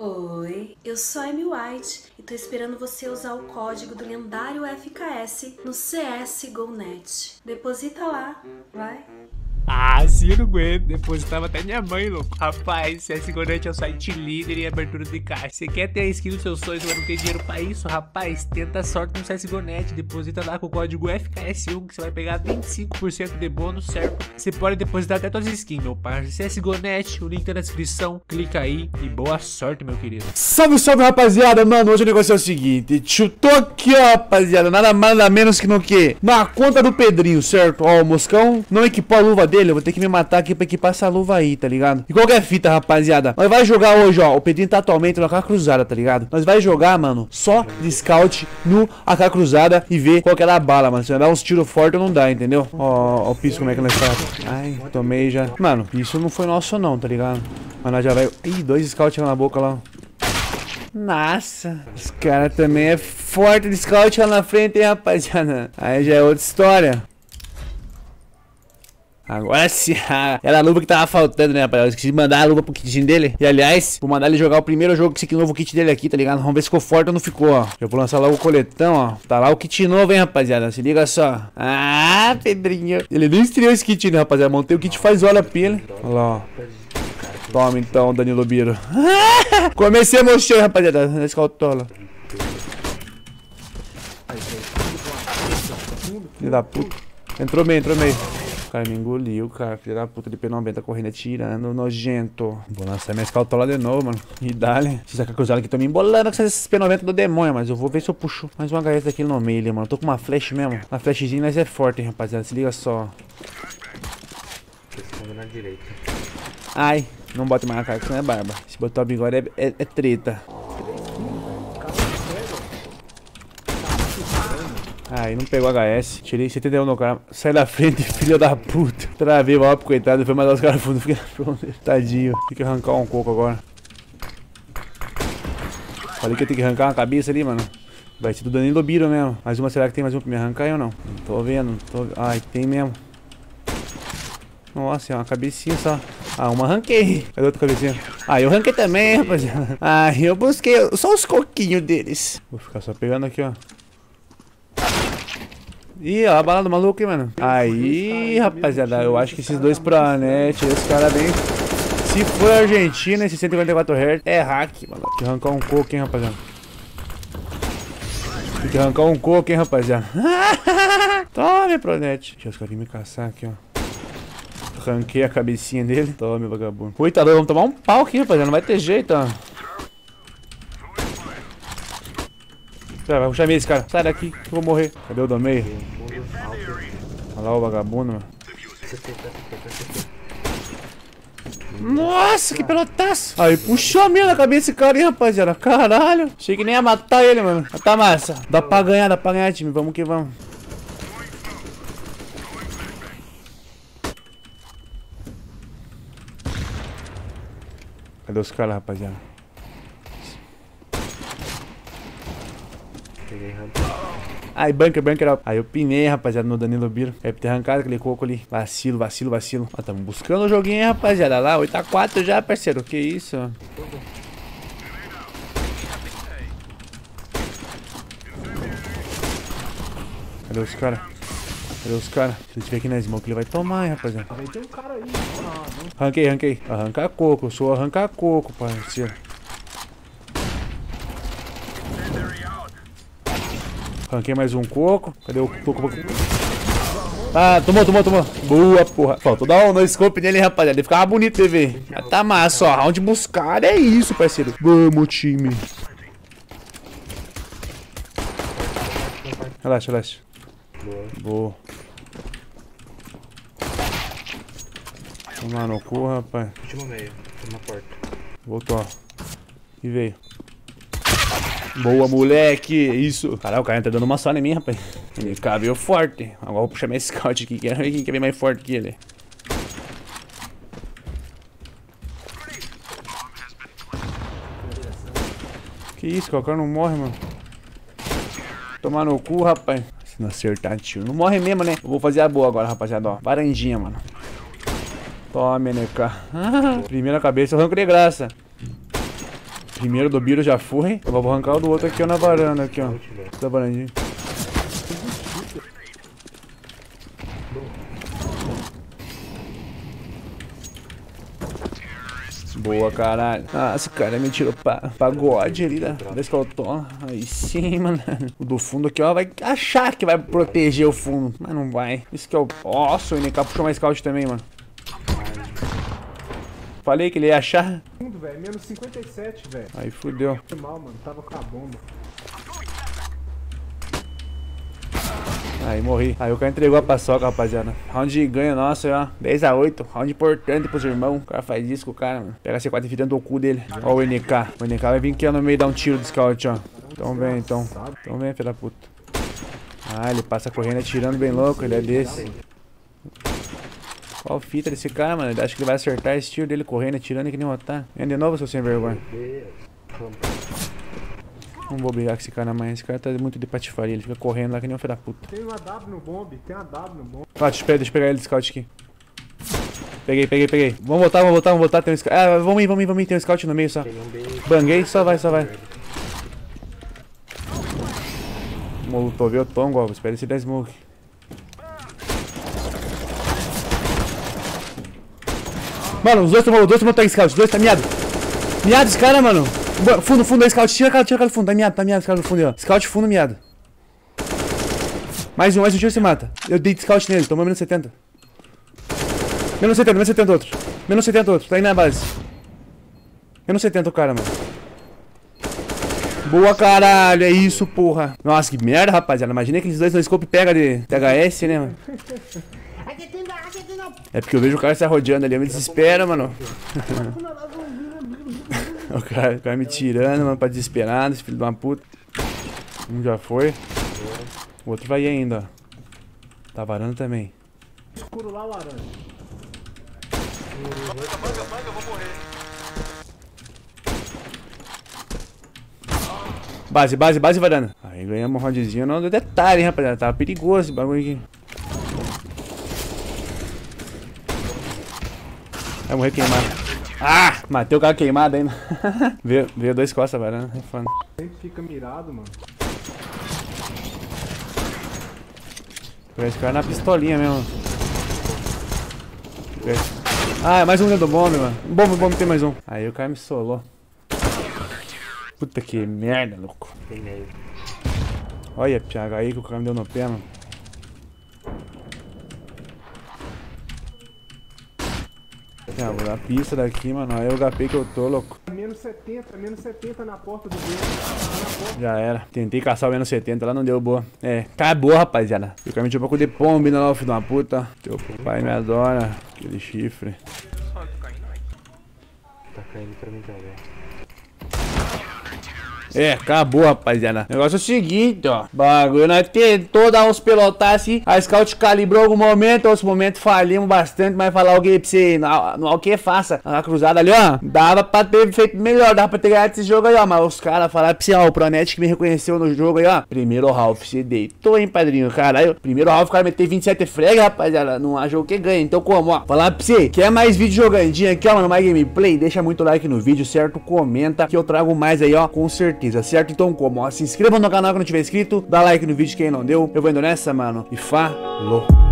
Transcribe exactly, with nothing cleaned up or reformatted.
Oi, eu sou a Emme White e tô esperando você usar o código do lendário F K S no C S Go net. Deposita lá, vai? Ah, se não aguento, depositava até minha mãe, louco. Rapaz, C S Go net é o site líder em abertura de caixa. Você quer ter a skin dos seus sonhos, mas não tem dinheiro pra isso? Rapaz, tenta a sorte no C S Go net. Deposita lá com o código F K S um que você vai pegar vinte e cinco por cento de bônus, certo? Você pode depositar até todas as skins, meu parceiro. C S Go net, o link tá na descrição. Clica aí e boa sorte, meu querido. Salve, salve, rapaziada. Mano, hoje o negócio é o seguinte. Chutou aqui, ó, rapaziada. Nada mais, nada menos que no quê? Na conta do Pedrinho, certo? Ó, o Moscão não equipou a luva dele. Dele, eu vou ter que me matar aqui pra equipar essa luva aí, tá ligado? E qual que é a fita, rapaziada? Nós vai jogar hoje, ó. O Pedrinho tá atualmente no A K Cruzada, tá ligado? Nós vai jogar, mano, só de scout no A K Cruzada e ver qual que é a bala, mano. Se vai dar uns tiros fortes ou não dá, entendeu? Ó, ó, o piso como é que nós tá. Ai, tomei já. Mano, isso não foi nosso não, tá ligado? Mas nós já vai... Ih, dois scouts lá na boca, lá. Nossa, os caras também é forte de scout lá na frente, hein, rapaziada? Aí já é outra história. Agora sim, era a luva que tava faltando, né, rapaziada? Eu esqueci de mandar a luva pro kitzinho dele. E aliás, vou mandar ele jogar o primeiro jogo com esse novo kit dele aqui, tá ligado? Vamos ver se ficou forte ou não ficou, ó. Eu vou lançar logo o coletão, ó. Tá lá o kit novo, hein, rapaziada? Se liga só. Ah, Pedrinho. Ele nem estreou esse kit, né, rapaziada? Montei o kit faz hora pra ele. Olha lá, ó. Toma então, Danilo Biro. Comecei a mostrar, rapaziada. Na escaltola. Filho da puta. Entrou meio, entrou meio. Cara, me engoliu, cara. Filha da puta de P noventa tá correndo, atirando, nojento. Vou lançar minha escaltola de novo, mano. E dá-lhe. Esses A K Cruzada aqui estão me embolando com esses P noventa do demônio, mas eu vou ver se eu puxo mais uma gareta aqui no meio, mano. Eu tô com uma flash mesmo. A flashzinha, mas é forte, hein, rapaziada. Se liga só. Na direita. Ai, não bota mais na cara, que não é barba. Se botar o bigode é, é, é treta. Aí, ah, não pegou H S. Tirei setenta e um no cara. Sai da frente, filho da puta. Travei o maior pro coitado. Foi mandar os caras fundo. Fiquei na fronteira. Tadinho. Tem que arrancar um coco agora. Falei que eu tenho que arrancar uma cabeça ali, mano. Vai ser do Danilo Biro mesmo. Mais uma, será que tem mais uma pra me arrancar ou não? Não tô vendo. Tô... Ai, tem mesmo. Nossa, é uma cabecinha só. Ah, uma arranquei. Cadê outra cabecinha? Ah, eu arranquei também, rapaziada. Ah, eu busquei só os coquinhos deles. Vou ficar só pegando aqui, ó. Ih, ó, a bala do maluco, hein, mano. Aí, rapaziada, eu acho que esses dois Pronet, esse cara bem... Se for Argentina, esse cento e quarenta e quatro hertz é hack, mano. Tem que arrancar um coco, hein, rapaziada. Tem que arrancar um coco, hein, rapaziada. Tome, Pronet. Deixa os caras me caçar aqui, ó. Arranquei a cabecinha dele. Tome, vagabundo. Coitado, vamos tomar um pau aqui, rapaziada. Não vai ter jeito, ó. Pera, vai puxar esse cara. Sai daqui, que eu vou morrer. Cadê o do meio? Olha lá o vagabundo, mano. Nossa, que pelotaço. Aí, puxou mesmo a cabeça esse cara, hein, rapaziada. Caralho. Achei que nem ia matar ele, mano. Mas tá massa. Dá pra ganhar, dá pra ganhar, time. Vamos que vamos. Cadê os caras, rapaziada? Aí, bunker, bunker up. Aí eu pinei, rapaziada, no Danilo Biro. É pra ter arrancado aquele coco ali. Vacilo, vacilo, vacilo. Ó, tamo buscando o joguinho, hein, rapaziada. Lá, oito a quatro já, parceiro. Que isso? Cadê os caras? Cadê os caras? Se ele tiver aqui na smoke, ele vai tomar, hein, rapaziada. Tem um cara aí. Arranquei, arranquei. Arrancar coco. Eu sou arrancar coco, parceiro. Arranquei mais um coco. Cadê o coco? Ah, tomou, tomou, tomou. Boa, porra. Faltou dar um no scope nele, rapaziada. Ele ficava bonito, T V. Ah, tá massa, ó. Round buscado é isso, parceiro. Vamos, time. Relaxa, relaxa. Boa. Toma no cu, rapaz. Último meio. Na porta. Voltou. E veio. Boa, moleque, isso. Caralho, o cara tá dando uma só em mim, rapaz. Ele cabeu forte. Agora vou puxar minha scout aqui. Quero ver quem que é mais forte que ele. Que isso, o cara não morre, mano. Tomar no cu, rapaz. Se não acertar tiro, não morre mesmo, né? Eu vou fazer a boa agora, rapaziada, ó. Varandinha, mano. Tome, N K. Primeira cabeça, arranco de graça. Primeiro do Biro já foi. Eu vou arrancar o do outro aqui, ó, na varanda, aqui, ó. Da varandinha. Boa, caralho. Nossa, o cara me tirou pa pagode ali, né? Da escoltó. Aí sim, mano. O do fundo aqui, ó, vai achar que vai proteger o fundo. Mas não vai. Isso que é o... Nossa, o N K puxou mais scout também, mano. Falei que ele ia achar. Fundo, velho. Menos cinquenta e sete, velho. Aí fudeu. Foi mal, mano. Tava com a bomba. Aí morri. Aí o cara entregou a paçoca, rapaziada. Round de ganho nosso, ó. dez a oito. Round importante pros irmãos. O cara faz isso com o cara, mano. Pega a C quatro e fica dentro do cu dele. Ó o N K. O N K vai vir aqui no meio e dar um tiro de scout, ó. Então vem, então. Então vem, filha da puta. Ah, ele passa correndo atirando bem louco. Ele é desse. Qual fita desse cara, mano? Ele acha que ele vai acertar esse tiro dele correndo atirando que nem um Otá. Vem de novo, seu sem vergonha. Não vou brigar com esse cara mais, esse cara tá muito de patifaria, ele fica correndo lá que nem um filho da puta. Tem uma W no bombe, tem uma W no bombe. Ah, deixa, deixa eu pegar ele de scout aqui. Peguei, peguei, peguei. Vamos voltar, vamos voltar, vamos voltar, tem um scout. Ah, vamos ir, vamos ir, vamos ir, tem um scout no meio só. Banguei, só vai, só vai. Molotovei o Tongo, ó, espera esse dar smoke. Mano, os dois tomou, os dois tomou tag scout, os dois tá miado. Miado esse cara, mano. Boa, fundo, fundo, aí, scout, tira, cara, tira, cara, do fundo, tá miado, tá miado, cara, do fundo, aí, ó. Scout, fundo, miado. Mais um, mais um tiro, se mata. Eu dei scout nele, tomou menos setenta. Menos setenta, menos setenta outro. Menos setenta outro, tá aí na base. Menos setenta o cara, mano. Boa, caralho, é isso, porra. Nossa, que merda, rapaziada, imagina que esses dois no scope pega de T H S, né, mano. É porque eu vejo o cara se arrodeando ali, eu me desespero, mano. O cara, o cara me tirando, mano, pra desesperado, esse filho de uma puta. Um já foi. O outro vai ainda, ó. Tá varando também. Escuro lá, laranja. Banca, banca, banca, eu vou morrer. Base, base, base, varanda. Aí ganhamos um roundzinho, não deu detalhe, hein, rapaziada. Tava perigoso esse bagulho aqui. Vai morrer queimado. Ah! Matei o cara queimado ainda. veio, veio dois costas, varanda. É foda. Sempre fica mirado, mano. Esse cara na pistolinha mesmo. Ah, mais um dentro do bombe, mano. Bombe, bombe, tem mais um. Aí o cara me solou. Puta que merda, louco. Olha, Thiago, aí que o cara me deu no pé, mano. É, vou dar pista daqui, mano. Aí o H P que eu tô, louco. Menos setenta, menos setenta na porta do gol. Já era. Tentei caçar o menos setenta, lá não deu boa. É, acabou, rapaziada. Eu caminho um pouco de pombe na loja de uma puta. Teu pai me adora. Aquele chifre. Tá caindo pra mim também. É, acabou, rapaziada. O negócio é o seguinte, ó. Bagulho, nós tentou dar uns pelotaços. A scout calibrou algum momento. Outros momentos falhamos bastante. Mas falar alguém pra você, não é o que faça. A cruzada ali, ó. Dava pra ter feito melhor. Dava pra ter ganhado esse jogo aí, ó. Mas os caras falaram pra você, ó. O Pronet que me reconheceu no jogo aí, ó. Primeiro o Ralf, você deitou, hein, padrinho? Caralho. Primeiro o Ralf, o cara meteu vinte e sete frega, rapaziada. Não há jogo que ganha. Então, como, ó. Falar pra você. Quer mais vídeo jogandinho aqui, ó, mano? Mais gameplay? Deixa muito like no vídeo, certo? Comenta que eu trago mais aí, ó. Com certeza. Certo? Então como? Ó, se inscreva no canal que não tiver inscrito, dá like no vídeo quem não deu. Eu vou indo nessa, mano. E falou!